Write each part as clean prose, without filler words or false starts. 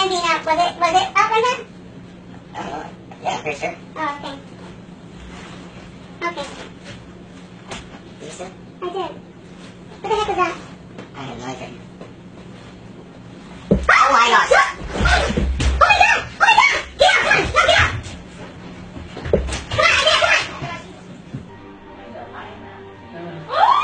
standing up. Was it up or not? Yeah, pretty sure. Oh, okay. Okay. Did you see it? I did. What the heck was that? I have no idea. Oh my gosh! Hey! Oh my god! Oh my god! Get out! Come on! No, get out! Come on! Get out! Come on!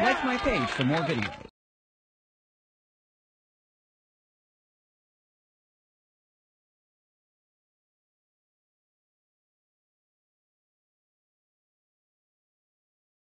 Watch my page for more videos.